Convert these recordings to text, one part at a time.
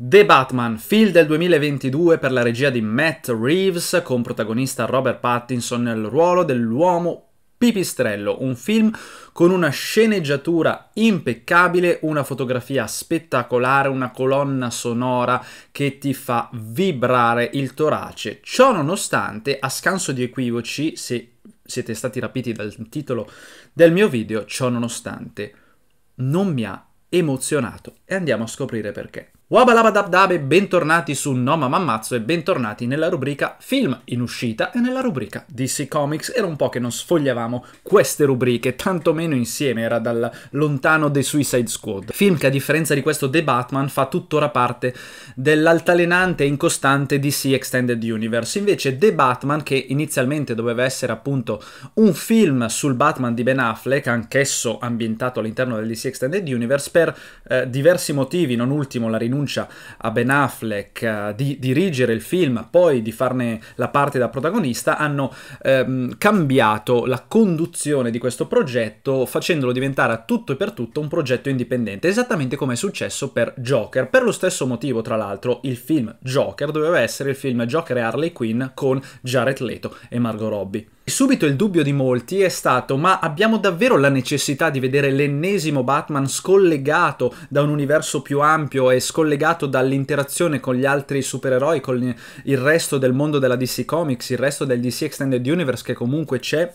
The Batman, film del 2022 per la regia di Matt Reeves, con protagonista Robert Pattinson nel ruolo dell'uomo pipistrello, un film con una sceneggiatura impeccabile, una fotografia spettacolare, una colonna sonora che ti fa vibrare il torace. Ciò nonostante, a scanso di equivoci, se siete stati rapiti dal titolo del mio video, ciò nonostante non mi ha emozionato e andiamo a scoprire perché. Wabalabadabdabe, bentornati su No Ma M'Ammazzo e bentornati nella rubrica film in uscita e nella rubrica DC Comics. Era un po' che non sfogliavamo queste rubriche, tantomeno insieme, era dal lontano The Suicide Squad. Film che a differenza di questo The Batman fa tuttora parte dell'altalenante e incostante DC Extended Universe. Invece The Batman, che inizialmente doveva essere appunto un film sul Batman di Ben Affleck, anch'esso ambientato all'interno del DC Extended Universe, per diversi motivi, non ultimo la rinuncia a Ben Affleck di dirigere il film, poi di farne la parte da protagonista, hanno cambiato la conduzione di questo progetto facendolo diventare a tutto e per tutto un progetto indipendente, esattamente come è successo per Joker. Per lo stesso motivo, tra l'altro, il film Joker doveva essere il film Joker e Harley Quinn con Jared Leto e Margot Robbie. Subito il dubbio di molti è stato: ma abbiamo davvero la necessità di vedere l'ennesimo Batman scollegato da un universo più ampio e scollegato dall'interazione con gli altri supereroi, con il resto del mondo della DC Comics, il resto del DC Extended Universe che comunque c'è,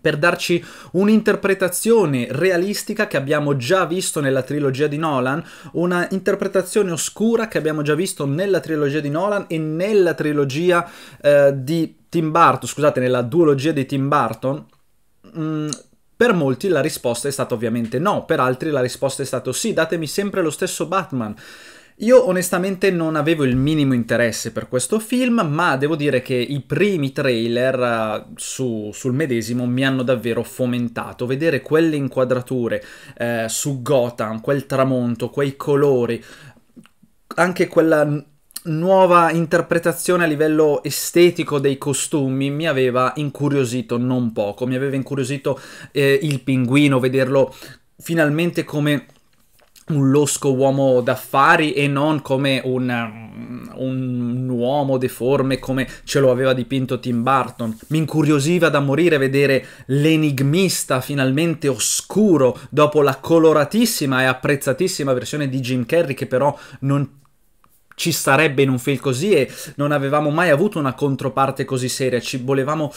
per darci un'interpretazione realistica che abbiamo già visto nella trilogia di Nolan, una interpretazione oscura che abbiamo già visto nella trilogia di Nolan e nella trilogia di Tim Burton, scusate, nella duologia di Tim Burton? Per molti la risposta è stata ovviamente no, per altri la risposta è stata sì, datemi sempre lo stesso Batman. Io onestamente non avevo il minimo interesse per questo film, ma devo dire che i primi trailer sul medesimo mi hanno davvero fomentato. Vedere quelle inquadrature su Gotham, quel tramonto, quei colori, anche quella nuova interpretazione a livello estetico dei costumi mi aveva incuriosito non poco. Mi aveva incuriosito il pinguino, vederlo finalmente come un losco uomo d'affari e non come un uomo deforme come ce lo aveva dipinto Tim Burton. Mi incuriosiva da morire vedere l'enigmista finalmente oscuro dopo la coloratissima e apprezzatissima versione di Jim Carrey, che però non ci sarebbe in un film così e non avevamo mai avuto una controparte così seria. Volevamo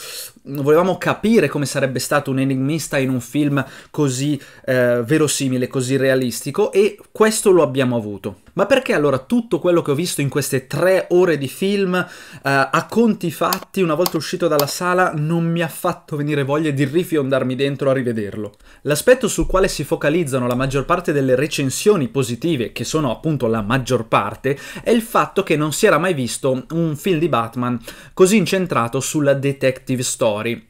capire come sarebbe stato un enigmista in un film così verosimile, così realistico, e questo lo abbiamo avuto. Ma perché allora tutto quello che ho visto in queste 3 ore di film, a conti fatti, una volta uscito dalla sala, non mi ha fatto venire voglia di rifiondarmi dentro a rivederlo? L'aspetto sul quale si focalizzano la maggior parte delle recensioni positive, che sono appunto la maggior parte, è il fatto che non si era mai visto un film di Batman così incentrato sulla detective story.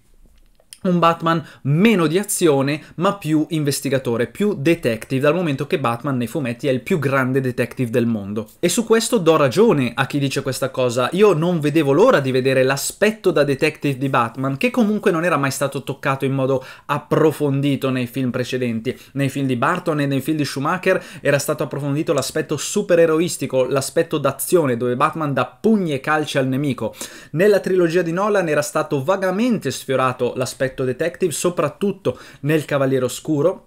Un Batman meno di azione ma più investigatore, più detective, dal momento che Batman nei fumetti è il più grande detective del mondo. E su questo do ragione a chi dice questa cosa. Io non vedevo l'ora di vedere l'aspetto da detective di Batman, che comunque non era mai stato toccato in modo approfondito nei film precedenti. Nei film di Burton e nei film di Schumacher era stato approfondito l'aspetto supereroistico, l'aspetto d'azione dove Batman dà pugni e calci al nemico. Nella trilogia di Nolan era stato vagamente sfiorato l'aspetto detective, soprattutto nel Cavaliere Oscuro,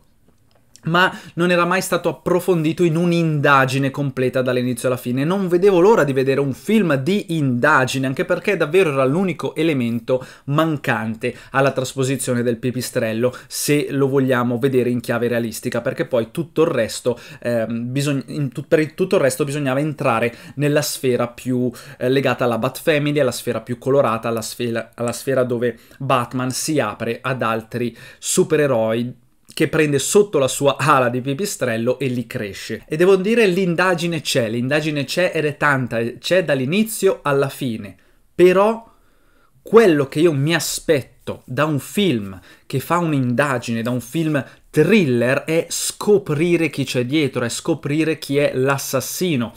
ma non era mai stato approfondito in un'indagine completa dall'inizio alla fine. Non vedevo l'ora di vedere un film di indagine, anche perché davvero era l'unico elemento mancante alla trasposizione del pipistrello, se lo vogliamo vedere in chiave realistica, perché poi tutto il resto, per tutto il resto bisognava entrare nella sfera più legata alla Bat Family, alla sfera più colorata, alla sfera dove Batman si apre ad altri supereroi che prende sotto la sua ala di pipistrello e li cresce. E devo dire, l'indagine c'è ed è tanta, c'è dall'inizio alla fine. Però quello che io mi aspetto da un film che fa un'indagine, da un film thriller, è scoprire chi c'è dietro, è scoprire chi è l'assassino.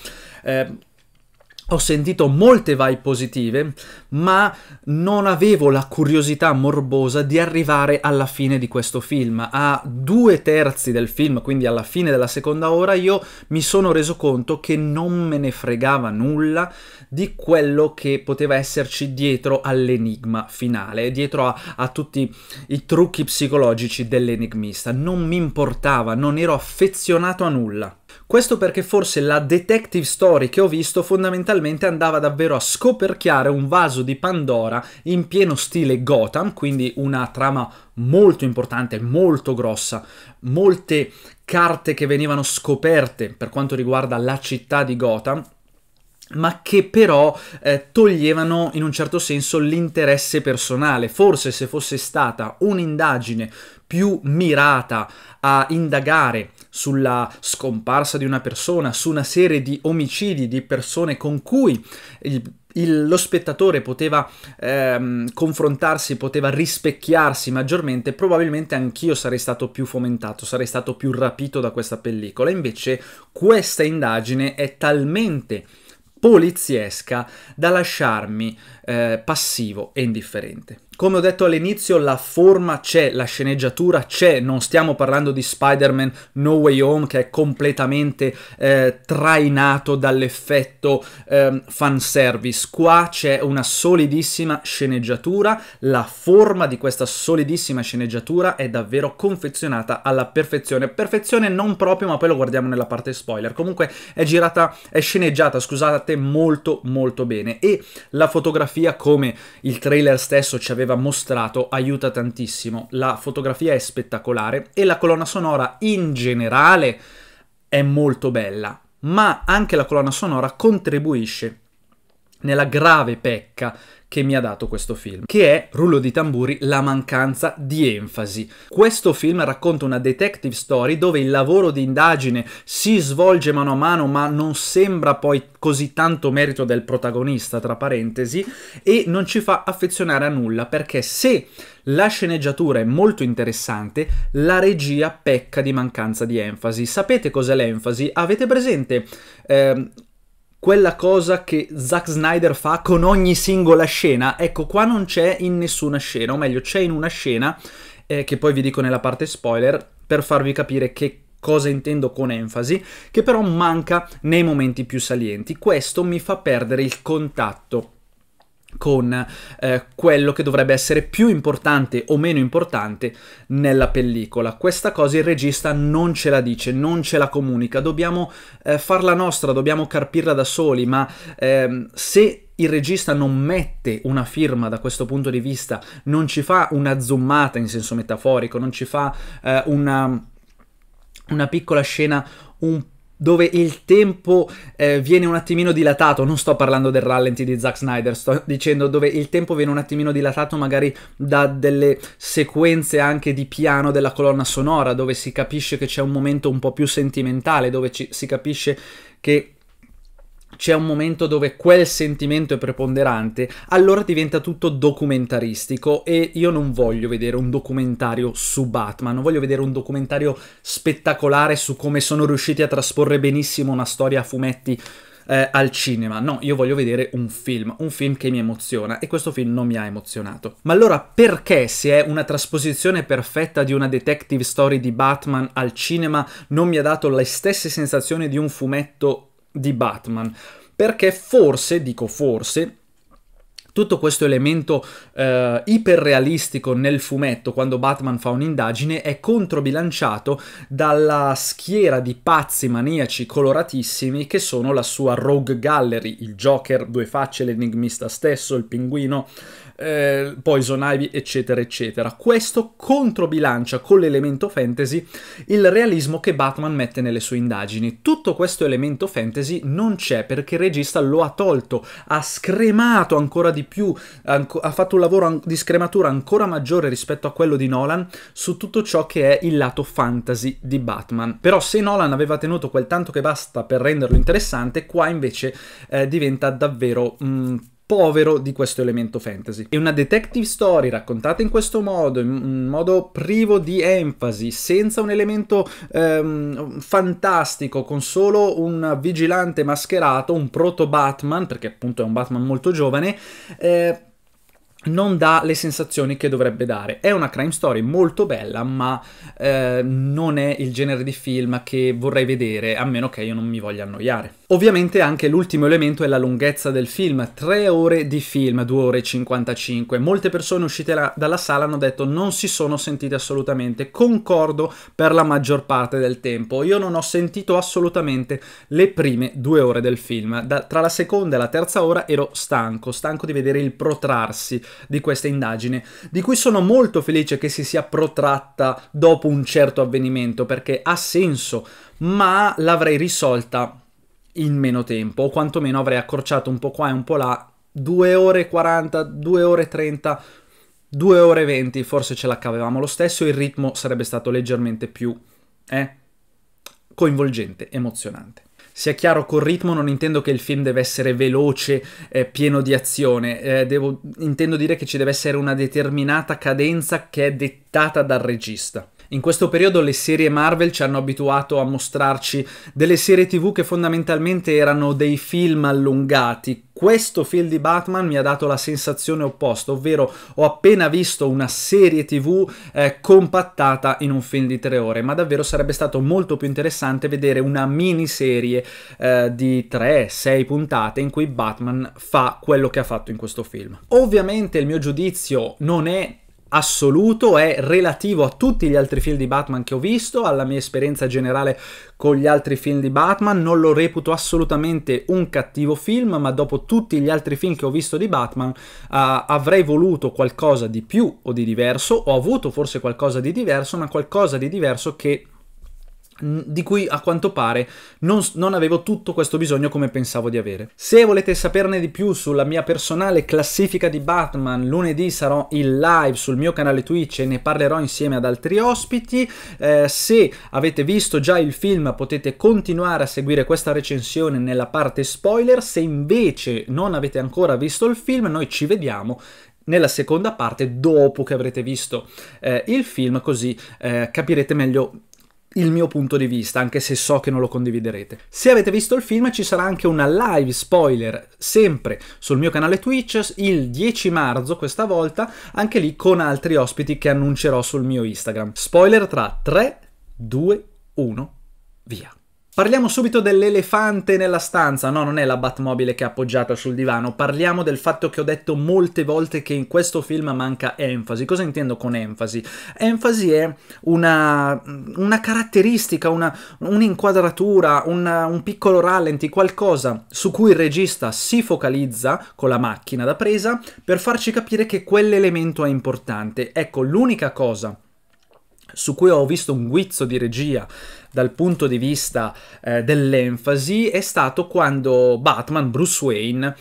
ho sentito molte vibe positive, ma non avevo la curiosità morbosa di arrivare alla fine di questo film. A 2/3 del film, quindi alla fine della seconda ora, io mi sono reso conto che non me ne fregava nulla di quello che poteva esserci dietro all'enigma finale, dietro a tutti i trucchi psicologici dell'enigmista. Non mi importava, non ero affezionato a nulla. Questo perché forse la detective story che ho visto fondamentalmente andava davvero a scoperchiare un vaso di Pandora in pieno stile Gotham, quindi una trama molto importante, molto grossa, molte carte che venivano scoperte per quanto riguarda la città di Gotham, ma che però toglievano in un certo senso l'interesse personale. Forse se fosse stata un'indagine più mirata a indagare sulla scomparsa di una persona, su una serie di omicidi, di persone con cui lo spettatore poteva confrontarsi, poteva rispecchiarsi maggiormente, probabilmente anch'io sarei stato più fomentato, sarei stato più rapito da questa pellicola. Invece questa indagine è talmente poliziesca da lasciarmi passivo e indifferente. Come ho detto all'inizio, la forma c'è, la sceneggiatura c'è, non stiamo parlando di Spider-Man No Way Home che è completamente trainato dall'effetto fanservice. Qua c'è una solidissima sceneggiatura, la forma di questa solidissima sceneggiatura è davvero confezionata alla perfezione. Perfezione non proprio, ma poi lo guardiamo nella parte spoiler. Comunque è sceneggiata, scusate, molto molto bene, e la fotografia, come il trailer stesso ci aveva mostrato, aiuta tantissimo. La fotografia è spettacolare e la colonna sonora in generale è molto bella, ma anche la colonna sonora contribuisce nella grave pecca che mi ha dato questo film, che è, rullo di tamburi, la mancanza di enfasi. Questo film racconta una detective story dove il lavoro di indagine si svolge mano a mano, ma non sembra poi così tanto merito del protagonista, tra parentesi, e non ci fa affezionare a nulla, perché se la sceneggiatura è molto interessante, la regia pecca di mancanza di enfasi. Sapete cos'è l'enfasi? Avete presente quella cosa che Zack Snyder fa con ogni singola scena? Ecco, qua non c'è in nessuna scena, o meglio c'è in una scena, che poi vi dico nella parte spoiler, per farvi capire che cosa intendo con enfasi, che però manca nei momenti più salienti. Questo mi fa perdere il contatto con quello che dovrebbe essere più importante o meno importante nella pellicola. Questa cosa il regista non ce la dice, non ce la comunica, dobbiamo farla nostra, dobbiamo carpirla da soli, ma se il regista non mette una firma da questo punto di vista, non ci fa una zoomata in senso metaforico, non ci fa una piccola scena un dove il tempo viene un attimino dilatato, non sto parlando del rallenti di Zack Snyder, sto dicendo dove il tempo viene un attimino dilatato magari da delle sequenze anche di piano della colonna sonora, dove si capisce che c'è un momento un po' più sentimentale, dove si capisce che c'è un momento dove quel sentimento è preponderante, allora diventa tutto documentaristico, e io non voglio vedere un documentario su Batman, non voglio vedere un documentario spettacolare su come sono riusciti a trasporre benissimo una storia a fumetti al cinema. No, io voglio vedere un film che mi emoziona, e questo film non mi ha emozionato. Ma allora perché, se è una trasposizione perfetta di una detective story di Batman al cinema, non mi ha dato le stesse sensazioni di un fumetto di Batman? Perché forse, dico forse, tutto questo elemento iperrealistico nel fumetto, quando Batman fa un'indagine, è controbilanciato dalla schiera di pazzi maniaci coloratissimi che sono la sua Rogue Gallery, il Joker, Due Facce, l'enigmista stesso, il Pinguino, Poison Ivy, eccetera eccetera. Questo controbilancia con l'elemento fantasy il realismo che Batman mette nelle sue indagini. Tutto questo elemento fantasy non c'è perché il regista lo ha tolto, ha scremato ancora di più, ha fatto un lavoro di scrematura ancora maggiore rispetto a quello di Nolan su tutto ciò che è il lato fantasy di Batman. Però se Nolan aveva tenuto quel tanto che basta per renderlo interessante, qua invece diventa davvero povero di questo elemento fantasy. È una detective story raccontata in questo modo, in modo privo di enfasi, senza un elemento fantastico, con solo un vigilante mascherato, un proto Batman, perché appunto è un Batman molto giovane, non dà le sensazioni che dovrebbe dare. È una crime story molto bella, ma non è il genere di film che vorrei vedere, a meno che io non mi voglia annoiare. Ovviamente anche l'ultimo elemento è la lunghezza del film, 3 ore di film, 2 ore e 55. Molte persone uscite dalla sala hanno detto non si sono sentite assolutamente, concordo per la maggior parte del tempo. Io non ho sentito assolutamente le prime 2 ore del film. Tra la seconda e la terza ora ero stanco di vedere il protrarsi di questa indagine, di cui sono molto felice che si sia protratta dopo un certo avvenimento, perché ha senso, ma l'avrei risolta in meno tempo, o quantomeno avrei accorciato un po' qua e un po' là. 2 ore 40, 2 ore 30, 2 ore 20, forse ce la cavavamo lo stesso, il ritmo sarebbe stato leggermente più coinvolgente, emozionante. Sia chiaro, col ritmo non intendo che il film deve essere veloce, pieno di azione, intendo dire che ci deve essere una determinata cadenza che è dettata dal regista. In questo periodo le serie Marvel ci hanno abituato a mostrarci delle serie TV che fondamentalmente erano dei film allungati. Questo film di Batman mi ha dato la sensazione opposta, ovvero ho appena visto una serie TV compattata in un film di 3 ore, ma davvero sarebbe stato molto più interessante vedere una miniserie di 3-6 puntate in cui Batman fa quello che ha fatto in questo film. Ovviamente il mio giudizio non è assoluto, è relativo a tutti gli altri film di Batman che ho visto, alla mia esperienza generale con gli altri film di Batman. Non lo reputo assolutamente un cattivo film, ma dopo tutti gli altri film che ho visto di Batman avrei voluto qualcosa di più o di diverso. Ho avuto forse qualcosa di diverso, ma qualcosa di diverso di cui a quanto pare non avevo tutto questo bisogno come pensavo di avere. Se volete saperne di più sulla mia personale classifica di Batman, lunedì sarò in live sul mio canale Twitch e ne parlerò insieme ad altri ospiti. Se avete visto già il film potete continuare a seguire questa recensione nella parte spoiler. Se invece non avete ancora visto il film, noi ci vediamo nella seconda parte dopo che avrete visto il film, così capirete meglio il mio punto di vista, anche se so che non lo condividerete. Se avete visto il film ci sarà anche una live spoiler, sempre sul mio canale Twitch, il 10 marzo questa volta, anche lì con altri ospiti che annuncerò sul mio Instagram. Spoiler tra 3, 2, 1, via. Parliamo subito dell'elefante nella stanza. No, non è la Batmobile che è appoggiata sul divano, parliamo del fatto che ho detto molte volte che in questo film manca enfasi. Cosa intendo con enfasi? Enfasi è una caratteristica, un'inquadratura, un piccolo rallenti, qualcosa su cui il regista si focalizza con la macchina da presa per farci capire che quell'elemento è importante. Ecco, l'unica cosa su cui ho visto un guizzo di regia dal punto di vista dell'enfasi è stato quando Batman, Bruce Wayne,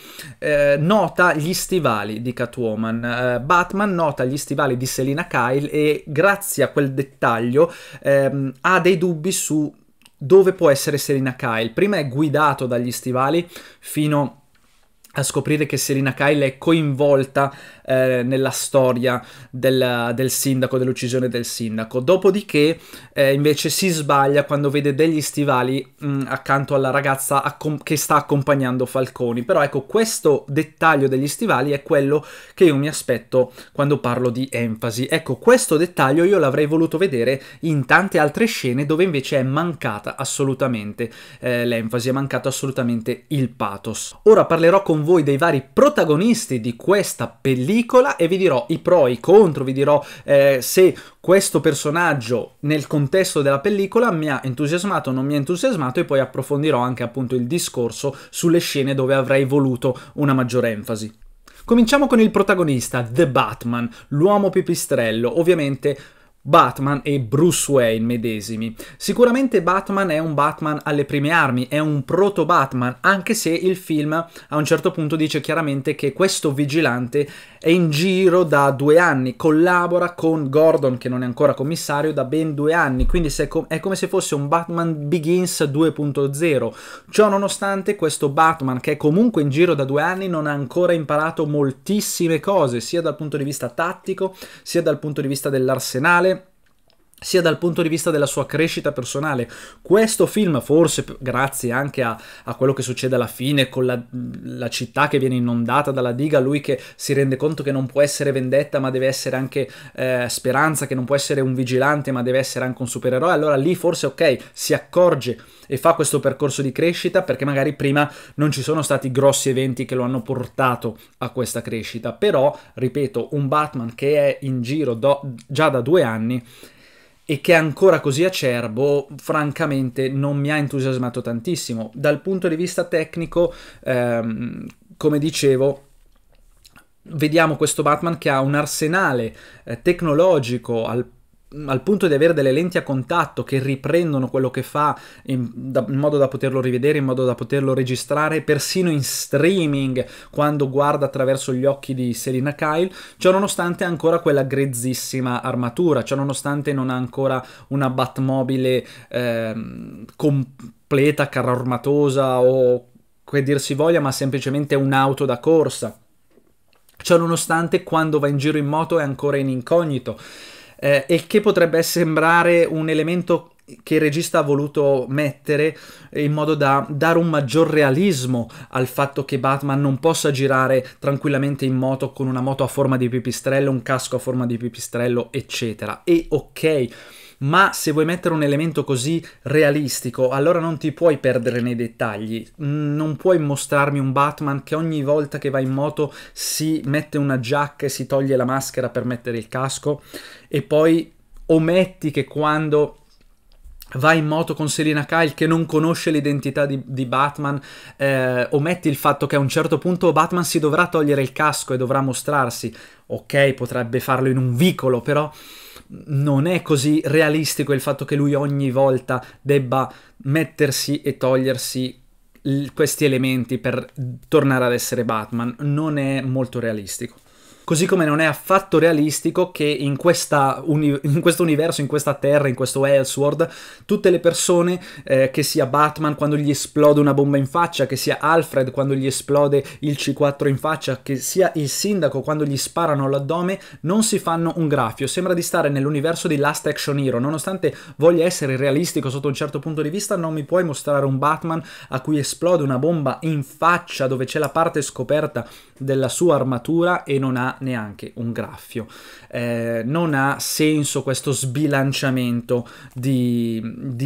nota gli stivali di Catwoman. Batman nota gli stivali di Selina Kyle e grazie a quel dettaglio ha dei dubbi su dove può essere Selina Kyle. Prima è guidato dagli stivali fino a scoprire che Selina Kyle è coinvolta nella storia del sindaco, dell'uccisione del sindaco. Dopodiché invece si sbaglia quando vede degli stivali accanto alla ragazza che sta accompagnando Falcone. Però ecco, questo dettaglio degli stivali è quello che io mi aspetto quando parlo di enfasi. Ecco, questo dettaglio io l'avrei voluto vedere in tante altre scene dove invece è mancata assolutamente l'enfasi, è mancato assolutamente il pathos. Ora parlerò con voi dei vari protagonisti di questa pellicola e vi dirò i pro e i contro, vi dirò se questo personaggio nel contesto della pellicola mi ha entusiasmato o non mi ha entusiasmato, e poi approfondirò anche appunto il discorso sulle scene dove avrei voluto una maggiore enfasi. Cominciamo con il protagonista, The Batman, l'uomo pipistrello, ovviamente Batman e Bruce Wayne medesimi. Sicuramente Batman è un Batman alle prime armi, è un proto-Batman, anche se il film a un certo punto dice chiaramente che questo vigilante è in giro da 2 anni, collabora con Gordon, che non è ancora commissario, da ben 2 anni, quindi è come se fosse un Batman Begins 2.0. Ciò nonostante, questo Batman, che è comunque in giro da 2 anni, non ha ancora imparato moltissime cose, sia dal punto di vista tattico, sia dal punto di vista dell'arsenale, sia dal punto di vista della sua crescita personale. Questo film, forse grazie anche a quello che succede alla fine con la città che viene inondata dalla diga, lui che si rende conto che non può essere vendetta ma deve essere anche speranza, che non può essere un vigilante ma deve essere anche un supereroe, allora lì forse ok, si accorge e fa questo percorso di crescita, perché magari prima non ci sono stati grossi eventi che lo hanno portato a questa crescita. Però, ripeto, un Batman che è in giro già da 2 anni e che è ancora così acerbo, francamente non mi ha entusiasmato tantissimo. Dal punto di vista tecnico, come dicevo, vediamo questo Batman che ha un arsenale tecnologico al punto di avere delle lenti a contatto che riprendono quello che fa in modo da poterlo rivedere, in modo da poterlo registrare, persino in streaming quando guarda attraverso gli occhi di Selina Kyle. Ciononostante ha ancora quella grezzissima armatura, ciononostante non ha ancora una Batmobile completa, carro armatosa o che dir si voglia, ma semplicemente un'auto da corsa. Ciononostante quando va in giro in moto è ancora in incognito. E che potrebbe sembrare un elemento che il regista ha voluto mettere in modo da dare un maggior realismo al fatto che Batman non possa girare tranquillamente in moto con una moto a forma di pipistrello, un casco a forma di pipistrello, eccetera. E ok, ma se vuoi mettere un elemento così realistico, allora non ti puoi perdere nei dettagli. Non puoi mostrarmi un Batman che ogni volta che va in moto si mette una giacca e si toglie la maschera per mettere il casco, e poi ometti che quando va in moto con Selina Kyle, che non conosce l'identità di Batman, ometti il fatto che a un certo punto Batman si dovrà togliere il casco e dovrà mostrarsi. Ok, potrebbe farlo in un vicolo, però non è così realistico il fatto che lui ogni volta debba mettersi e togliersi questi elementi per tornare ad essere Batman. Non è molto realistico. Così come non è affatto realistico che in questo universo, in questa terra, in questo Elseworld, tutte le persone, che sia Batman quando gli esplode una bomba in faccia, che sia Alfred quando gli esplode il C4 in faccia, che sia il sindaco quando gli sparano all'addome, non si fanno un graffio. Sembra di stare nell'universo di Last Action Hero. Nonostante voglia essere realistico sotto un certo punto di vista, non mi puoi mostrare un Batman a cui esplode una bomba in faccia dove c'è la parte scoperta della sua armatura e non ha neanche un graffio. Non ha senso questo sbilanciamento di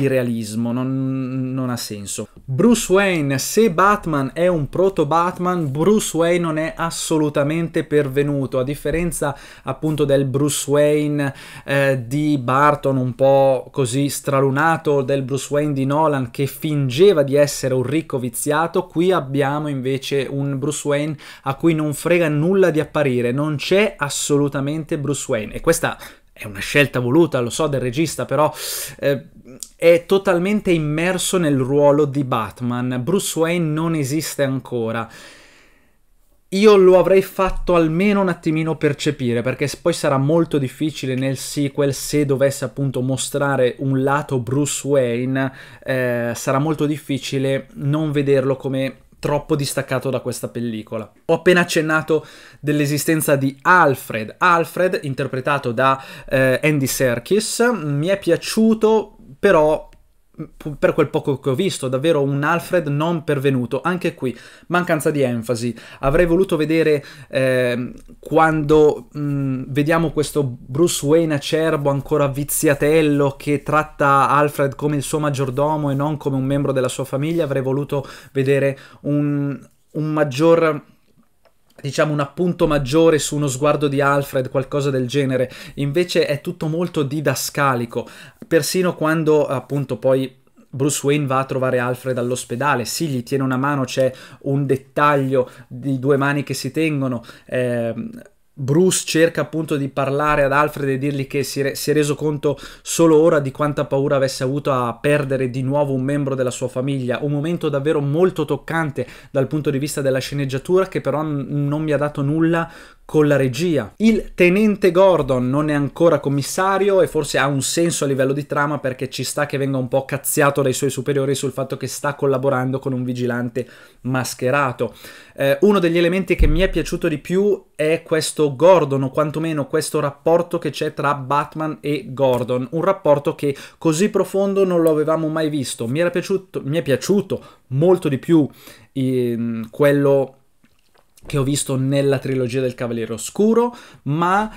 realismo, non ha senso. Bruce Wayne, se Batman è un proto Batman, Bruce Wayne non è assolutamente pervenuto, a differenza appunto del Bruce Wayne di Burton un po' così stralunato, del Bruce Wayne di Nolan che fingeva di essere un ricco viziato. Qui abbiamo invece un Bruce Wayne a cui non frega nulla di apparire, non c'è assolutamente Bruce Wayne, e questa è una scelta voluta, lo so, del regista, però è totalmente immerso nel ruolo di Batman. Bruce Wayne non esiste ancora. Io lo avrei fatto almeno un attimino percepire, perché poi sarà molto difficile nel sequel, se dovesse appunto mostrare un lato Bruce Wayne, sarà molto difficile non vederlo come troppo distaccato da questa pellicola. Ho appena accennato dell'esistenza di Alfred. Alfred, interpretato da Andy Serkis, mi è piaciuto, però per quel poco che ho visto, davvero un Alfred non pervenuto. Anche qui mancanza di enfasi. Avrei voluto vedere quando vediamo questo Bruce Wayne acerbo, ancora viziatello, che tratta Alfred come il suo maggiordomo e non come un membro della sua famiglia, avrei voluto vedere un maggior, diciamo, un appunto maggiore su uno sguardo di Alfred, qualcosa del genere. Invece è tutto molto didascalico, persino quando appunto poi Bruce Wayne va a trovare Alfred all'ospedale. Sì, gli tiene una mano, c'è un dettaglio di 2 mani che si tengono, Bruce cerca appunto di parlare ad Alfred e dirgli che si è reso conto solo ora di quanta paura avesse avuto a perdere di nuovo un membro della sua famiglia. Un momento davvero molto toccante dal punto di vista della sceneggiatura, che però non mi ha dato nulla con la regia. Il tenente Gordon non è ancora commissario e forse ha un senso a livello di trama, perché ci sta che venga un po' cazziato dai suoi superiori sul fatto che sta collaborando con un vigilante mascherato. Uno degli elementi che mi è piaciuto di più è questo Gordon, o quantomeno questo rapporto che c'è tra Batman e Gordon, un rapporto che così profondo non lo avevamo mai visto. Mi è piaciuto molto di più quello che ho visto nella trilogia del Cavaliere Oscuro, ma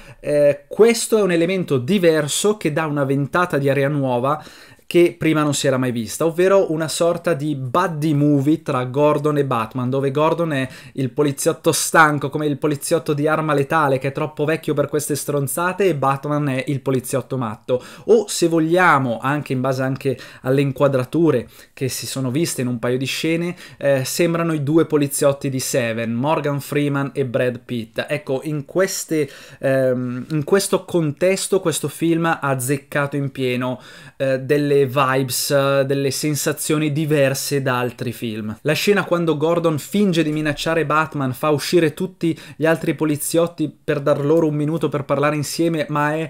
questo è un elemento diverso che dà una ventata di aria nuova che prima non si era mai vista, ovvero una sorta di buddy movie tra Gordon e Batman, dove Gordon è il poliziotto stanco, come il poliziotto di Arma Letale che è troppo vecchio per queste stronzate, e Batman è il poliziotto matto. O, se vogliamo, anche in base anche alle inquadrature che si sono viste in un paio di scene, sembrano i due poliziotti di Seven, Morgan Freeman e Brad Pitt. Ecco, in questo contesto questo film ha azzeccato in pieno delle vibes, delle sensazioni diverse da altri film. La scena quando Gordon finge di minacciare Batman, fa uscire tutti gli altri poliziotti per dar loro un minuto per parlare insieme, ma è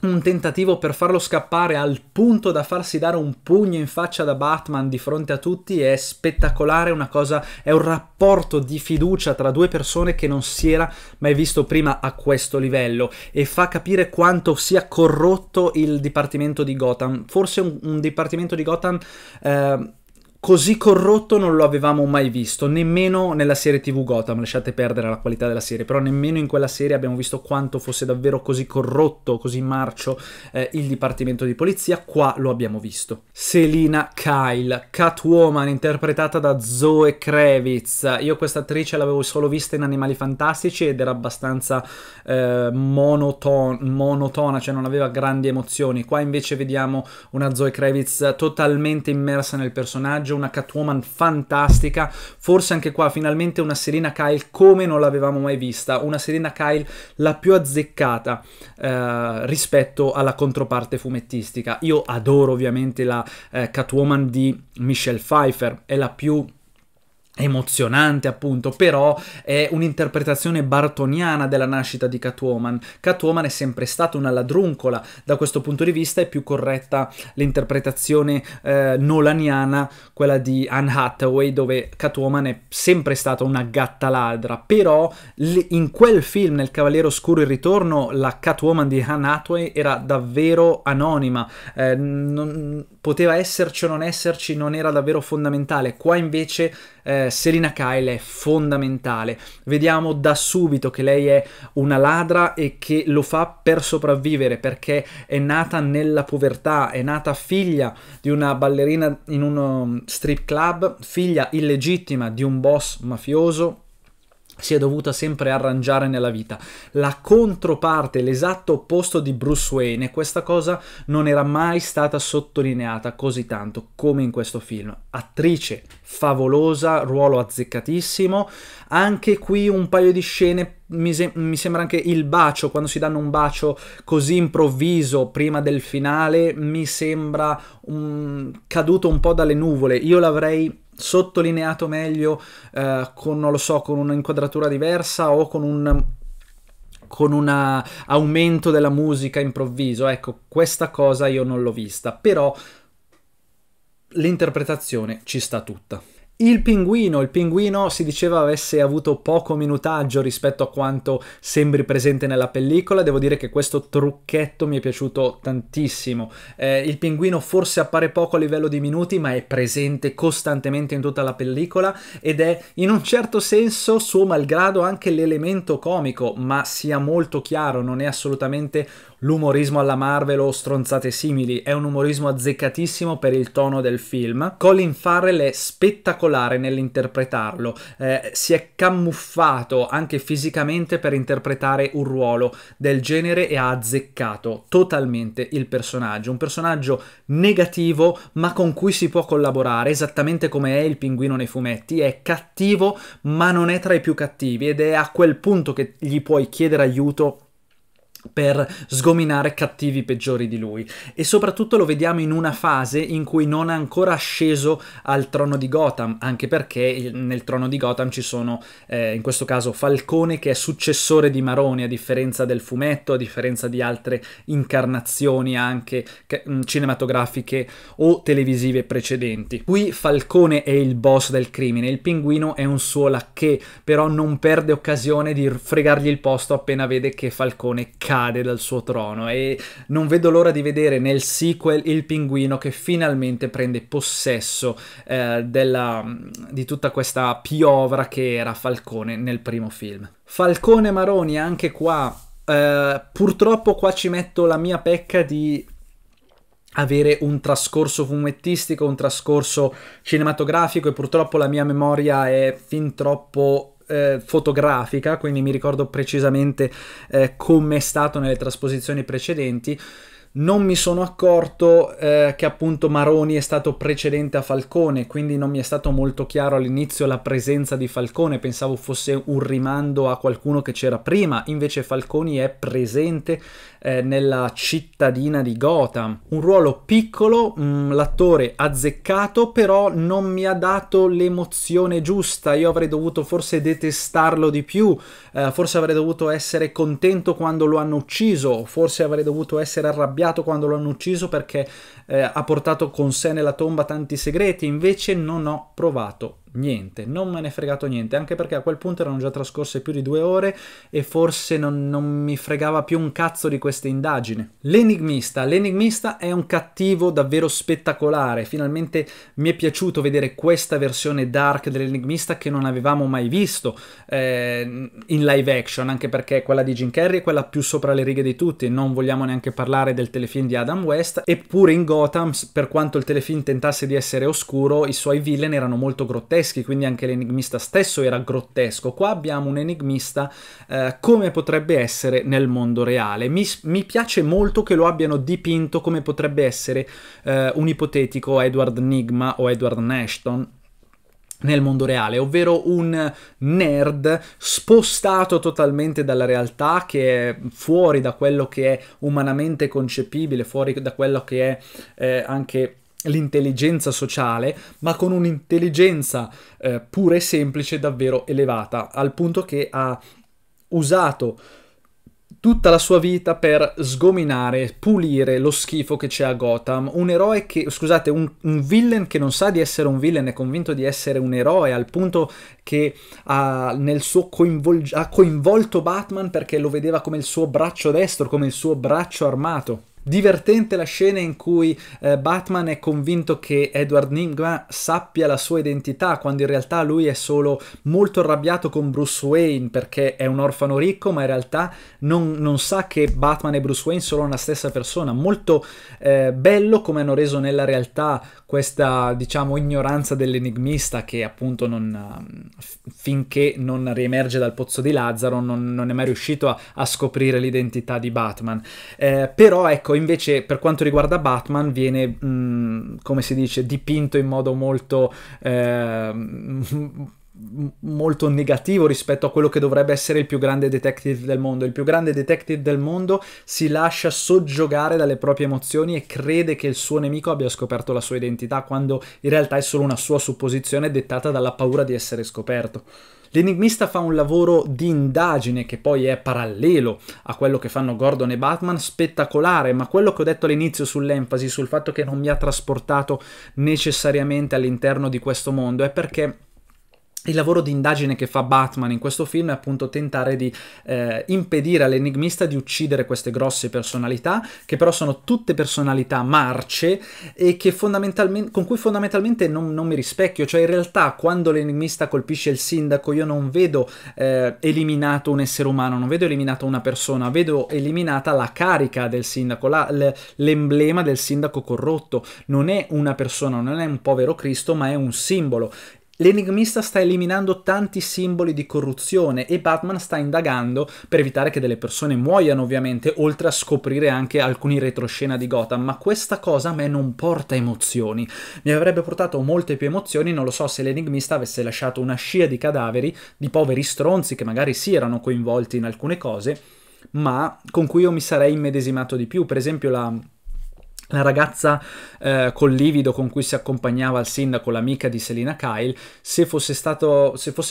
un tentativo per farlo scappare, al punto da farsi dare un pugno in faccia da Batman di fronte a tutti. È spettacolare, una cosa, è un rapporto di fiducia tra due persone che non si era mai visto prima a questo livello, e fa capire quanto sia corrotto il dipartimento di Gotham. Forse un dipartimento di Gotham così corrotto non lo avevamo mai visto, nemmeno nella serie TV Gotham, lasciate perdere la qualità della serie, però nemmeno in quella serie abbiamo visto quanto fosse davvero così corrotto, così marcio il dipartimento di polizia. Qua lo abbiamo visto. Selina Kyle, Catwoman, interpretata da Zoe Kravitz. Io questa attrice l'avevo solo vista in Animali Fantastici ed era abbastanza monotona, cioè non aveva grandi emozioni. Qua invece vediamo una Zoe Kravitz totalmente immersa nel personaggio, una Catwoman fantastica. Forse anche qua finalmente una Selina Kyle come non l'avevamo mai vista, una Selina Kyle la più azzeccata rispetto alla controparte fumettistica. Io adoro ovviamente la Catwoman di Michelle Pfeiffer, è la più emozionante appunto, però è un'interpretazione bartoniana della nascita di Catwoman. Catwoman è sempre stata una ladruncola, da questo punto di vista è più corretta l'interpretazione nolaniana, quella di Anne Hathaway, dove Catwoman è sempre stata una gatta ladra. Però in quel film, nel Cavaliere Oscuro e il Ritorno, la Catwoman di Anne Hathaway era davvero anonima, poteva esserci o non esserci, non era davvero fondamentale. Qua invece Selina Kyle è fondamentale. Vediamo da subito che lei è una ladra e che lo fa per sopravvivere, perché è nata nella povertà, è nata figlia di una ballerina in uno strip club, figlia illegittima di un boss mafioso, si è dovuta sempre arrangiare nella vita. La controparte, l'esatto opposto di Bruce Wayne, e questa cosa non era mai stata sottolineata così tanto come in questo film. Attrice favolosa, ruolo azzeccatissimo. Anche qui un paio di scene, mi sembra anche il bacio, quando si danno un bacio così improvviso prima del finale, mi sembra caduto un po' dalle nuvole. Io l'avrei sottolineato meglio con, non lo so, con un'inquadratura diversa o con un aumento della musica improvviso. Ecco, questa cosa io non l'ho vista, però l'interpretazione ci sta tutta. Il pinguino si diceva avesse avuto poco minutaggio rispetto a quanto sembri presente nella pellicola. Devo dire che questo trucchetto mi è piaciuto tantissimo. Il pinguino forse appare poco a livello di minuti, ma è presente costantemente in tutta la pellicola ed è in un certo senso, suo malgrado, anche l'elemento comico, ma sia molto chiaro, non è assolutamente l'umorismo alla Marvel o stronzate simili, è un umorismo azzeccatissimo per il tono del film. Colin Farrell è spettacolare particolare nell'interpretarlo, si è camuffato anche fisicamente per interpretare un ruolo del genere e ha azzeccato totalmente il personaggio, un personaggio negativo ma con cui si può collaborare, esattamente come è il Pinguino nei fumetti. È cattivo ma non è tra i più cattivi ed è a quel punto che gli puoi chiedere aiuto per sgominare cattivi peggiori di lui. E soprattutto lo vediamo in una fase in cui non è ancora sceso al trono di Gotham, anche perché nel trono di Gotham ci sono in questo caso Falcone, che è successore di Maroni, a differenza del fumetto, a differenza di altre incarnazioni anche cinematografiche o televisive precedenti. Qui Falcone è il boss del crimine, il Pinguino è un suo lacchè, però non perde occasione di fregargli il posto appena vede che Falcone cade dal suo trono, e non vedo l'ora di vedere nel sequel il Pinguino che finalmente prende possesso di tutta questa piovra che era Falcone nel primo film. Falcone Maroni, anche qua purtroppo qua ci metto la mia pecca di avere un trascorso fumettistico, un trascorso cinematografico, e purtroppo la mia memoria è fin troppo fotografica, quindi mi ricordo precisamente com'è stato nelle trasposizioni precedenti. Non mi sono accorto che appunto Maroni è stato precedente a Falcone, quindi non mi è stato molto chiaro all'inizio la presenza di Falcone, pensavo fosse un rimando a qualcuno che c'era prima, invece Falcone è presente nella cittadina di Gotham. Un ruolo piccolo, l'attore azzeccato, però non mi ha dato l'emozione giusta, io avrei dovuto forse detestarlo di più, forse avrei dovuto essere contento quando lo hanno ucciso, forse avrei dovuto essere arrabbiato quando lo hanno ucciso perché ha portato con sé nella tomba tanti segreti. Invece non ho provato niente, non me ne è fregato niente, anche perché a quel punto erano già trascorse più di 2 ore e forse non mi fregava più un cazzo di questa indagine. L'enigmista. L'enigmista è un cattivo davvero spettacolare, finalmente mi è piaciuto vedere questa versione dark dell'enigmista che non avevamo mai visto in live action, anche perché quella di Jim Carrey è quella più sopra le righe di tutti, non vogliamo neanche parlare del telefilm di Adam West. Eppure in Gotham, per quanto il telefilm tentasse di essere oscuro, i suoi villain erano molto grotteschi, quindi anche l'enigmista stesso era grottesco. Qua abbiamo un enigmista come potrebbe essere nel mondo reale. Mi piace molto che lo abbiano dipinto come potrebbe essere un ipotetico Edward Nygma o Edward Nashton nel mondo reale, ovvero un nerd spostato totalmente dalla realtà, che è fuori da quello che è umanamente concepibile, fuori da quello che è anche l'intelligenza sociale, ma con un'intelligenza pura e semplice davvero elevata, al punto che ha usato tutta la sua vita per sgominare, pulire lo schifo che c'è a Gotham. Un eroe che, scusate, un villain che non sa di essere un villain, è convinto di essere un eroe, al punto che ha coinvolto Batman perché lo vedeva come il suo braccio destro, come il suo braccio armato. Divertente la scena in cui Batman è convinto che Edward Nygma sappia la sua identità, quando in realtà lui è solo molto arrabbiato con Bruce Wayne perché è un orfano ricco, ma in realtà non sa che Batman e Bruce Wayne sono una stessa persona. Molto bello come hanno reso nella realtà questa, diciamo, ignoranza dell'enigmista che appunto finché non riemerge dal pozzo di Lazzaro non è mai riuscito a scoprire l'identità di Batman. Però ecco, invece per quanto riguarda Batman viene, come si dice, dipinto in modo molto molto negativo rispetto a quello che dovrebbe essere il più grande detective del mondo. Il più grande detective del mondo si lascia soggiogare dalle proprie emozioni e crede che il suo nemico abbia scoperto la sua identità, quando in realtà è solo una sua supposizione dettata dalla paura di essere scoperto. L'enigmista fa un lavoro di indagine, che poi è parallelo a quello che fanno Gordon e Batman, spettacolare, ma quello che ho detto all'inizio sull'enfasi, sul fatto che non mi ha trasportato necessariamente all'interno di questo mondo, è perché il lavoro di indagine che fa Batman in questo film è appunto tentare di impedire all'enigmista di uccidere queste grosse personalità, che però sono tutte personalità marce e che con cui fondamentalmente non mi rispecchio. Cioè in realtà quando l'enigmista colpisce il sindaco io non vedo eliminato un essere umano, non vedo eliminato una persona, vedo eliminata la carica del sindaco, l'emblema del sindaco corrotto. Non è una persona, non è un povero Cristo, ma è un simbolo. L'enigmista sta eliminando tanti simboli di corruzione e Batman sta indagando per evitare che delle persone muoiano, ovviamente, oltre a scoprire anche alcuni retroscena di Gotham, ma questa cosa a me non porta emozioni. Mi avrebbe portato molte più emozioni, non lo so, se l'enigmista avesse lasciato una scia di cadaveri, di poveri stronzi che magari sì erano coinvolti in alcune cose, ma con cui io mi sarei immedesimato di più. Per esempio la ragazza col livido con cui si accompagnava al sindaco, l'amica di Selina Kyle, se fosse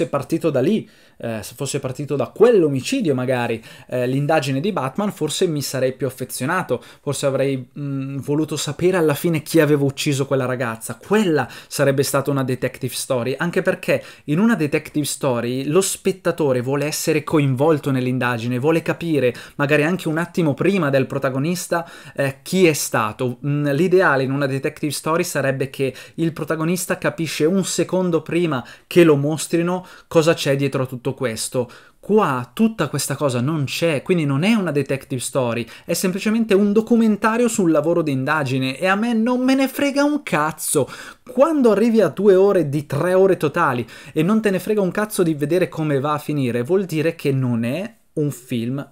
partito da lì, se fosse partito da quell'omicidio magari, l'indagine di Batman, forse mi sarei più affezionato, forse avrei voluto sapere alla fine chi aveva ucciso quella ragazza. Quella sarebbe stata una detective story, anche perché in una detective story lo spettatore vuole essere coinvolto nell'indagine, vuole capire, magari anche un attimo prima del protagonista, chi è stato. L'ideale in una detective story sarebbe che il protagonista capisce un secondo prima che lo mostrino cosa c'è dietro a tutto questo. Qua tutta questa cosa non c'è, quindi non è una detective story, è semplicemente un documentario sul lavoro di indagine e a me non me ne frega un cazzo. Quando arrivi a 2 ore di 3 ore totali e non te ne frega un cazzo di vedere come va a finire, vuol dire che non è un film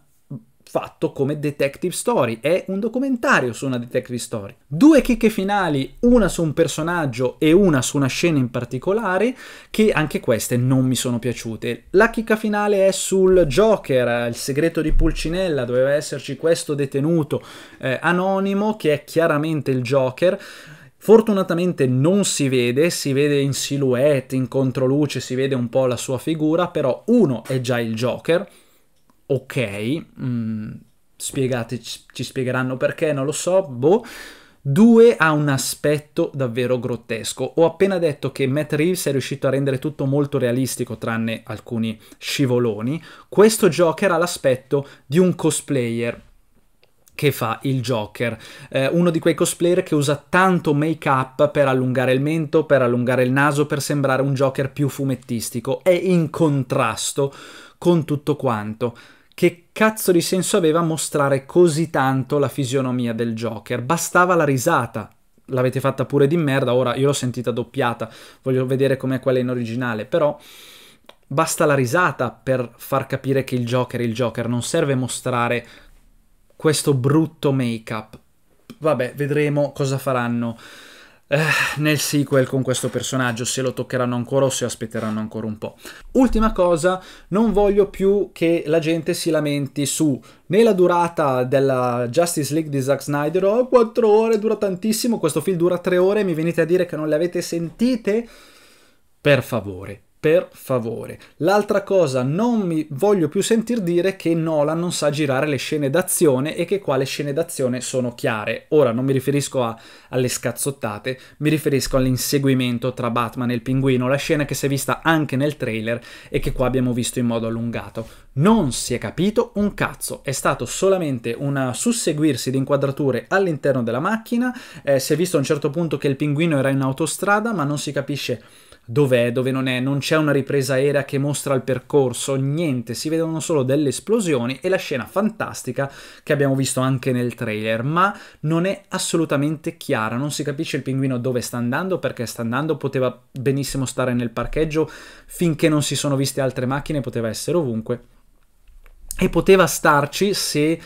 fatto come detective story, è un documentario su una detective story. 2 chicche finali, una su un personaggio e una su una scena in particolare, che anche queste non mi sono piaciute. La chicca finale è sul Joker, il segreto di Pulcinella, doveva esserci questo detenuto anonimo che è chiaramente il Joker. Fortunatamente non si vede, si vede in silhouette, in controluce, si vede un po' la sua figura, però uno è già il Joker. Ok, ci spiegheranno perché, non lo so, boh. 2 ha un aspetto davvero grottesco. Ho appena detto che Matt Reeves è riuscito a rendere tutto molto realistico, tranne alcuni scivoloni. Questo Joker ha l'aspetto di un cosplayer che fa il Joker, uno di quei cosplayer che usa tanto make-up per allungare il mento, per allungare il naso, per sembrare un Joker più fumettistico. È in contrasto con tutto quanto. Che cazzo di senso aveva mostrare così tanto la fisionomia del Joker? Bastava la risata. L'avete fatta pure di merda, ora io l'ho sentita doppiata, voglio vedere com'è quella in originale, però basta la risata per far capire che il Joker è il Joker, non serve mostrare questo brutto make-up. Vabbè, vedremo cosa faranno nel sequel con questo personaggio, se lo toccheranno ancora o se aspetteranno ancora un po'. Ultima cosa, non voglio più che la gente si lamenti su né la durata della Justice League di Zack Snyder, oh 4 ore, dura tantissimo, questo film dura 3 ore e mi venite a dire che non le avete sentite? Per favore. Per favore. L'altra cosa, non mi voglio più sentir dire che Nolan non sa girare le scene d'azione e che qua le scene d'azione sono chiare. Ora non mi riferisco alle scazzottate, mi riferisco all'inseguimento tra Batman e il Pinguino, la scena che si è vista anche nel trailer e che qua abbiamo visto in modo allungato. Non si è capito un cazzo, è stato solamente un susseguirsi di inquadrature all'interno della macchina, si è visto a un certo punto che il Pinguino era in autostrada ma non si capisce dov'è, dove non è, non c'è una ripresa aerea che mostra il percorso, niente, si vedono solo delle esplosioni e la scena fantastica che abbiamo visto anche nel trailer, ma non è assolutamente chiara, non si capisce il Pinguino dove sta andando, perché sta andando, poteva benissimo stare nel parcheggio, finché non si sono viste altre macchine poteva essere ovunque. E poteva starci se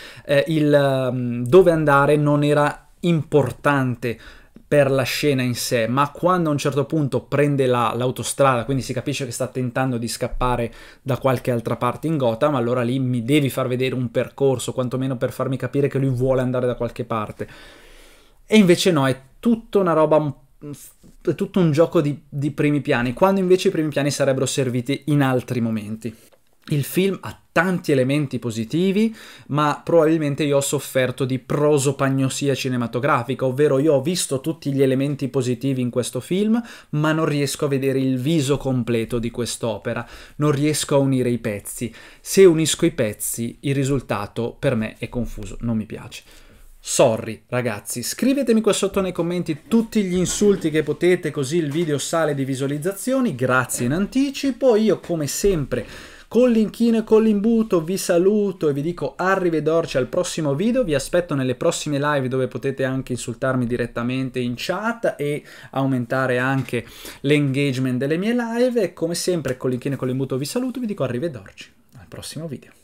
il dove andare non era importante per la scena in sé, ma quando a un certo punto prende l'autostrada, quindi si capisce che sta tentando di scappare da qualche altra parte in Gotham, allora lì mi devi far vedere un percorso, quantomeno per farmi capire che lui vuole andare da qualche parte. E invece no, è tutta una roba, è tutto un gioco di primi piani, quando invece i primi piani sarebbero serviti in altri momenti. Il film ha tanti elementi positivi, ma probabilmente io ho sofferto di prosopagnosia cinematografica, ovvero io ho visto tutti gli elementi positivi in questo film, ma non riesco a vedere il viso completo di quest'opera, non riesco a unire i pezzi. Se unisco i pezzi, il risultato per me è confuso, non mi piace. Sorry ragazzi, scrivetemi qua sotto nei commenti tutti gli insulti che potete, così il video sale di visualizzazioni, grazie in anticipo, io come sempre Con l'inchino e con l'imbuto vi saluto e vi dico arrivederci al prossimo video, vi aspetto nelle prossime live dove potete anche insultarmi direttamente in chat e aumentare anche l'engagement delle mie live, e come sempre con l'inchino e con l'imbuto vi saluto e vi dico arrivederci al prossimo video.